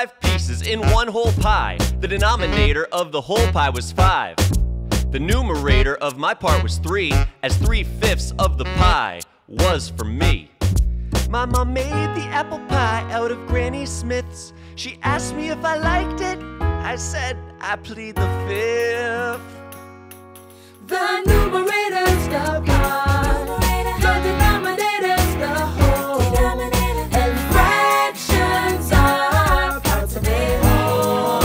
5 pieces in one whole pie. The denominator of the whole pie was 5. The numerator of my part was 3, as 3/5 of the pie was for me. My mom made the apple pie out of Granny Smith's. She asked me if I liked it. I said, I plead the fifth. The numerator's the pie. The denominator's the whole. And fractions are parts of a whole.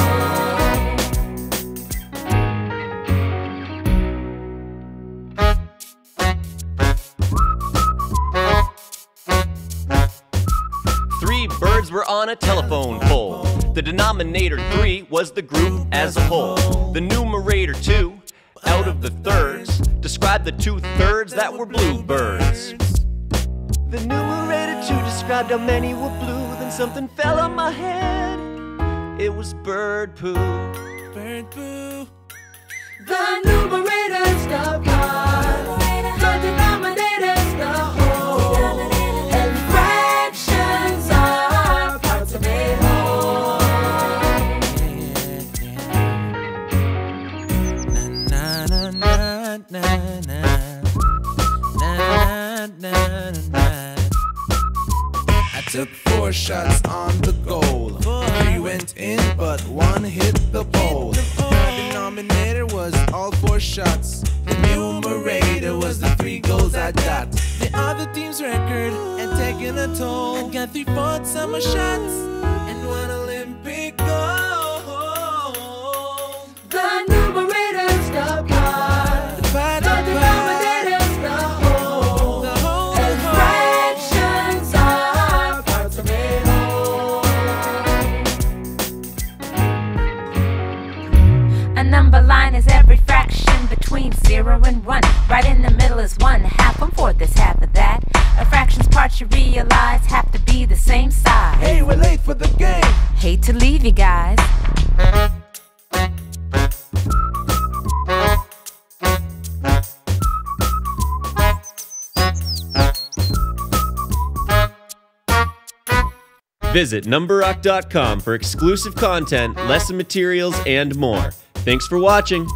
3 birds were on a telephone pole. The denominator 3 was the group as a whole. The numerator 2 out of the thirds described the 2/3 that were bluebirds. The numerator 2 described how many were blue. Then something fell on my head. It was bird poo. Bird poo. The numerator's the pie. The denominator's the whole. And fractions are parts of a whole. I took 4 shots on the goal. 3 went in, but 1 hit the pole. My denominator was all 4 shots. The numerator was the 3 goals I got. The other team's record had taken a toll. I got 3/4 summer shots and 1 Olympic goal. The numerator's the pie. The pie, the pie. Number line is every fraction between 0 and 1. Right in the middle is 1/2. I'm for this, half of that. A fraction's parts you realize have to be the same size. Hey, we're late for the game. Hate to leave you guys. Visit numberrock.com for exclusive content, lesson materials, and more. Thanks for watching.